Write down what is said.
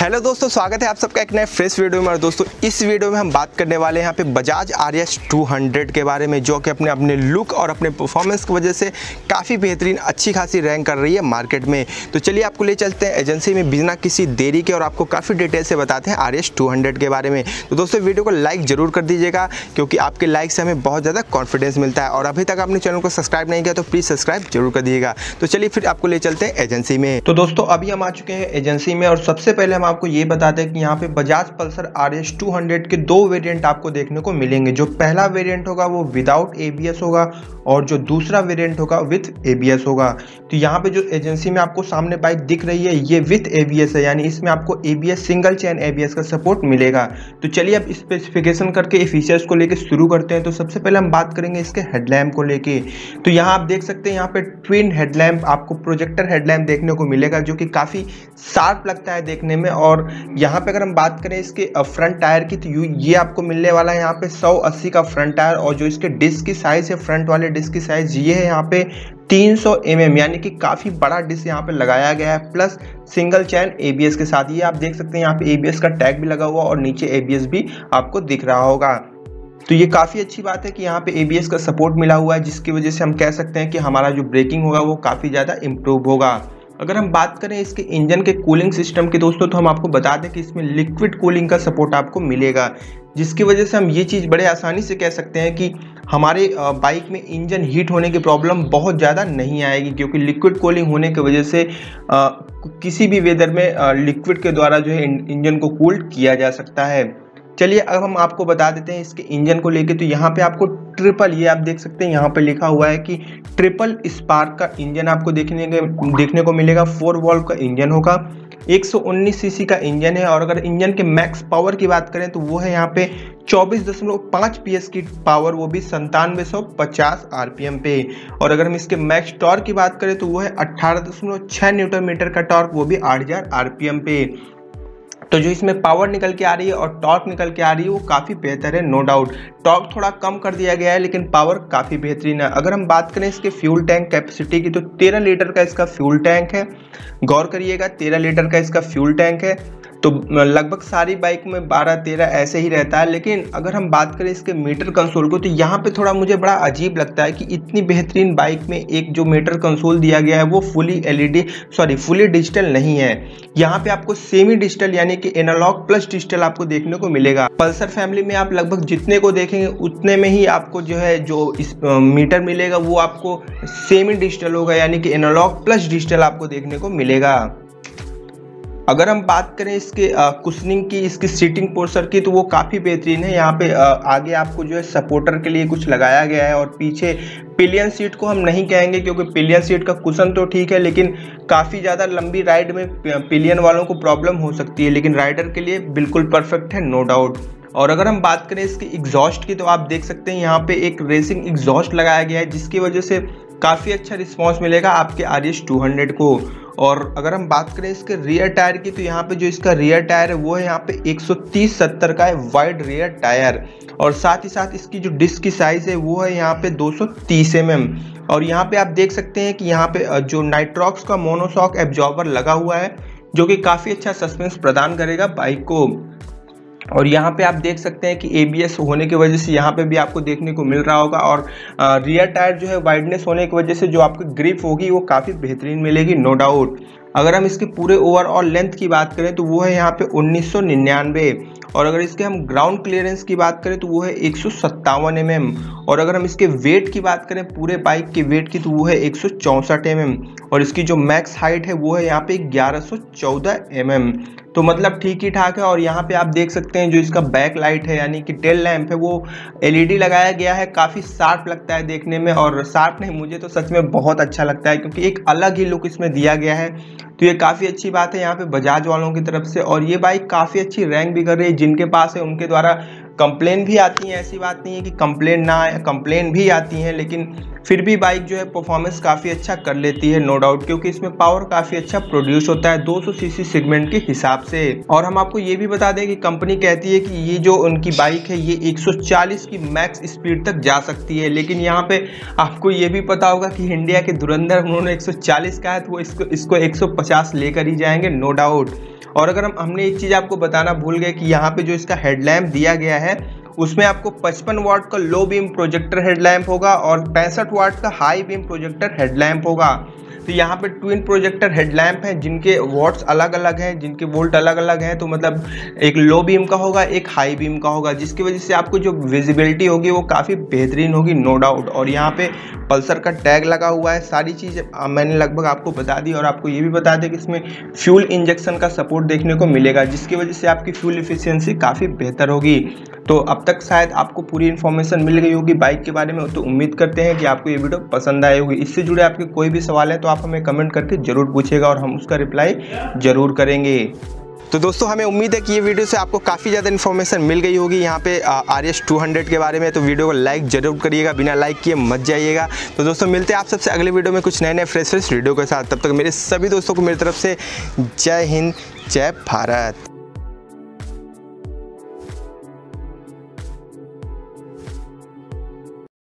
Hello दोस्तों, स्वागत है आप सबका एक नए फ्रेश वीडियो में। और दोस्तों इस वीडियो में हम बात करने वाले हैं यहाँ पे बजाज RS 200 के बारे में, जो कि अपने लुक और अपने परफॉर्मेंस की वजह से काफ़ी बेहतरीन अच्छी खासी रैंक कर रही है मार्केट में। तो चलिए आपको ले चलते हैं एजेंसी में बिना किसी देरी के और आपको काफ़ी डिटेल से बताते हैं RS 200 के बारे में। तो दोस्तों वीडियो को लाइक ज़रूर कर दीजिएगा, क्योंकि आपके लाइक से हमें बहुत ज़्यादा कॉन्फिडेंस मिलता है। और अभी तक आपने चैनल को सब्सक्राइब नहीं किया तो प्लीज़ सब्सक्राइब जरूर कर दीजिएगा। तो चलिए फिर आपको ले चलते हैं एजेंसी में। तो दोस्तों अभी हम आ चुके हैं एजेंसी में और सबसे पहले हम आपको ये बताते हैं कि यहाँ पे बजाज पल्सर RS 200 के दो वेरिएंट आपको देखने को मिलेंगे। जो पहला वेरिएंट होगा वो विदाउट ABS होगा और जो दूसरा वेरिएंट होगा विथ ABS होगा। तो यहाँ पे जो एजेंसी में आपको सामने बाइक दिख रही है ये विथ ABS है, यानी इसमें आपको ABS सिंगल चैन ABS का सपोर्ट मिलेगा। तो चलिए अब स्पेसिफिकेशन करके फीचर्स को लेकर शुरू करते हैं। तो सबसे पहले हम बात करेंगे इसके हेडलैम्प को लेके। तो यहाँ आप देख सकते हैं यहाँ पे ट्विन हेडलैम्प आपको प्रोजेक्टर हेडलैम्प देखने को मिलेगा, जो कि काफ़ी शार्प लगता है देखने में। और यहाँ पे अगर हम बात करें इसके फ्रंट टायर की, तो ये आपको मिलने वाला है यहाँ पे 180 का फ्रंट टायर। और जो इसके डिस्क की साइज है, फ्रंट वाले डिस्क की साइज ये है यहाँ पे 300 mm, यानी कि काफ़ी बड़ा डिस्क यहाँ पे लगाया गया है। प्लस सिंगल चैन ABS के साथ ये आप देख सकते हैं यहाँ पे ABS का टैग भी लगा हुआ और नीचे ABS भी आपको दिख रहा होगा। तो ये काफ़ी अच्छी बात है कि यहाँ पे ABS का सपोर्ट मिला हुआ है, जिसकी वजह से हम कह सकते हैं कि हमारा जो ब्रेकिंग होगा वो काफ़ी ज़्यादा इम्प्रूव होगा। अगर हम बात करें इसके इंजन के कूलिंग सिस्टम की दोस्तों, तो हम आपको बता दें कि इसमें लिक्विड कूलिंग का सपोर्ट आपको मिलेगा, जिसकी वजह से हम ये चीज़ बड़े आसानी से कह सकते हैं कि हमारे बाइक में इंजन हीट होने की प्रॉब्लम बहुत ज़्यादा नहीं आएगी, क्योंकि लिक्विड कूलिंग होने की वजह से किसी भी वेदर में लिक्विड के द्वारा जो है इंजन को कूल्ड किया जा सकता है। चलिए अब हम आपको बता देते हैं इसके इंजन को लेके। तो यहाँ पे आपको ट्रिपल, ये आप देख सकते हैं यहाँ पे लिखा हुआ है कि ट्रिपल स्पार्क का इंजन आपको देखने को मिलेगा। 4 वॉल्व का इंजन होगा, 119 सीसी का इंजन है। और अगर इंजन के मैक्स पावर की बात करें तो वो है यहाँ पे 24.5 PS की पावर, वो भी 9750 RPM पे। और अगर हम इसके मैक्स टॉर्क की बात करें तो वो है 18.6 Nm का टॉर्क, वो भी 8000 RPM पे। तो जो इसमें पावर निकल के आ रही है और टॉर्क निकल के आ रही है वो काफ़ी बेहतर है, नो डाउट। टॉर्क थोड़ा कम कर दिया गया है लेकिन पावर काफ़ी बेहतरीन है। अगर हम बात करें इसके फ्यूल टैंक कैपेसिटी की, तो 13 लीटर का इसका फ्यूल टैंक है। गौर करिएगा, 13 लीटर का इसका फ्यूल टैंक है। तो लगभग सारी बाइक में 12-13 ऐसे ही रहता है। लेकिन अगर हम बात करें इसके मीटर कंसोल को, तो यहाँ पे थोड़ा मुझे बड़ा अजीब लगता है कि इतनी बेहतरीन बाइक में एक जो मीटर कंसोल दिया गया है वो फुली डिजिटल नहीं है। यहाँ पे आपको सेमी डिजिटल यानी कि एनालॉग प्लस डिजिटल आपको देखने को मिलेगा। पल्सर फैमिली में आप लगभग जितने को देखेंगे उतने में ही आपको जो है जो इस मीटर मिलेगा वो आपको सेमी डिजिटल होगा, यानी कि एनालॉग प्लस डिजिटल आपको देखने को मिलेगा। अगर हम बात करें इसके कुशनिंग की, इसकी सीटिंग पोस्चर की, तो वो काफ़ी बेहतरीन है। यहाँ पे आगे आपको जो है सपोर्टर के लिए कुछ लगाया गया है। और पीछे पिलियन सीट को हम नहीं कहेंगे, क्योंकि पिलियन सीट का कुशन तो ठीक है, लेकिन काफ़ी ज़्यादा लंबी राइड में पिलियन वालों को प्रॉब्लम हो सकती है, लेकिन राइडर के लिए बिल्कुल परफेक्ट है, नो डाउट। और अगर हम बात करें इसकी एग्जॉस्ट की, तो आप देख सकते हैं यहाँ पे एक रेसिंग एग्जॉस्ट लगाया गया है, जिसकी वजह से काफ़ी अच्छा रिस्पॉन्स मिलेगा आपके RS 200 को। और अगर हम बात करें इसके रियर टायर की, तो यहाँ पे जो इसका रियर टायर है वो है यहाँ पे 130/70 का है, वाइड रियर टायर। और साथ ही साथ इसकी जो डिस्क की साइज़ है वो है यहाँ पे 230 mm। और यहाँ पे आप देख सकते हैं कि यहाँ पे जो नाइट्रॉक्स का मोनोशॉक एब्जॉर्बर लगा हुआ है, जो कि काफ़ी अच्छा सस्पेंस प्रदान करेगा बाइक को। और यहाँ पे आप देख सकते हैं कि ABS होने की वजह से यहाँ पे भी आपको देखने को मिल रहा होगा। और रियर टायर जो है वाइडनेस होने की वजह से जो आपकी ग्रिप होगी वो काफ़ी बेहतरीन मिलेगी, नो डाउट। अगर हम इसके पूरे ओवरऑल लेंथ की बात करें तो वो है यहाँ पे 1999। और अगर इसके हम ग्राउंड क्लियरेंस की बात करें तो वो है 157 mm। और अगर हम इसके वेट की बात करें, पूरे बाइक के वेट की, तो वो है 164 mm। और इसकी जो मैक्स हाइट है वो है यहाँ पे 1114 mm। तो मतलब ठीक ही ठाक है। और यहाँ पे आप देख सकते हैं जो इसका बैक लाइट है यानी कि टेल लैम्प है वो LED लगाया गया है, काफ़ी शार्प लगता है देखने में। और शार्प नहीं, मुझे तो सच में बहुत अच्छा लगता है, क्योंकि एक अलग ही लुक इसमें दिया गया है। तो ये काफ़ी अच्छी बात है यहाँ पे बजाज वालों की तरफ से। और ये बाइक काफ़ी अच्छी रैंक भी कर रही है, जिनके पास है उनके द्वारा कंप्लेन भी आती हैं, ऐसी बात नहीं है कि कंप्लेन ना आए, कंप्लेन भी आती हैं। लेकिन फिर भी बाइक जो है परफॉर्मेंस काफ़ी अच्छा कर लेती है नो डाउट, क्योंकि इसमें पावर काफ़ी अच्छा प्रोड्यूस होता है 200 सीसी सेगमेंट के हिसाब से। और हम आपको ये भी बता दें कि कंपनी कहती है कि ये जो उनकी बाइक है ये 140 की मैक्स स्पीड तक जा सकती है, लेकिन यहाँ पे आपको ये भी पता होगा कि इंडिया के धुरंधर उन्होंने 140 कहा है, तो वो इसको 150 लेकर ही जाएंगे नो डाउट। और अगर हमने एक चीज़ आपको बताना भूल गए कि यहाँ पे जो इसका हेडलैम्प दिया गया है उसमें आपको 55 वाट का लो बीम प्रोजेक्टर हेडलैम्प होगा और 65 वाट का हाई बीम प्रोजेक्टर हेडलैम्प होगा। तो यहाँ पे ट्विन प्रोजेक्टर हेडलैम्प हैं जिनके वॉट्स अलग अलग हैं, जिनके वोल्ट अलग अलग हैं, तो मतलब एक लो बीम का होगा एक हाई बीम का होगा, जिसकी वजह से आपको जो विजिबिलिटी होगी वो काफ़ी बेहतरीन होगी नो डाउट। और यहाँ पे पल्सर का टैग लगा हुआ है, सारी चीज़ मैंने लगभग आपको बता दी। और आपको ये भी बता दें कि इसमें फ्यूल इंजेक्शन का सपोर्ट देखने को मिलेगा, जिसकी वजह से आपकी फ्यूल एफिशिएंसी काफ़ी बेहतर होगी। तो अब तक शायद आपको पूरी इन्फॉर्मेशन मिल गई होगी बाइक के बारे में, तो उम्मीद करते हैं कि आपको ये वीडियो पसंद आई होगी। इससे जुड़े आपके कोई भी सवाल है तो आप हमें कमेंट करके ज़रूर पूछेगा और हम उसका रिप्लाई ज़रूर करेंगे। तो दोस्तों हमें उम्मीद है कि ये वीडियो से आपको काफ़ी ज़्यादा इन्फॉर्मेशन मिल गई होगी यहाँ पे RS 200 के बारे में, तो वीडियो को लाइक जरूर करिएगा, बिना लाइक किए मत जाइएगा। तो दोस्तों मिलते हैं आप सबसे अगले वीडियो में कुछ नए नए फ्रेश वीडियो के साथ। तब तक मेरे सभी दोस्तों को मेरी तरफ से जय हिंद जय भारत।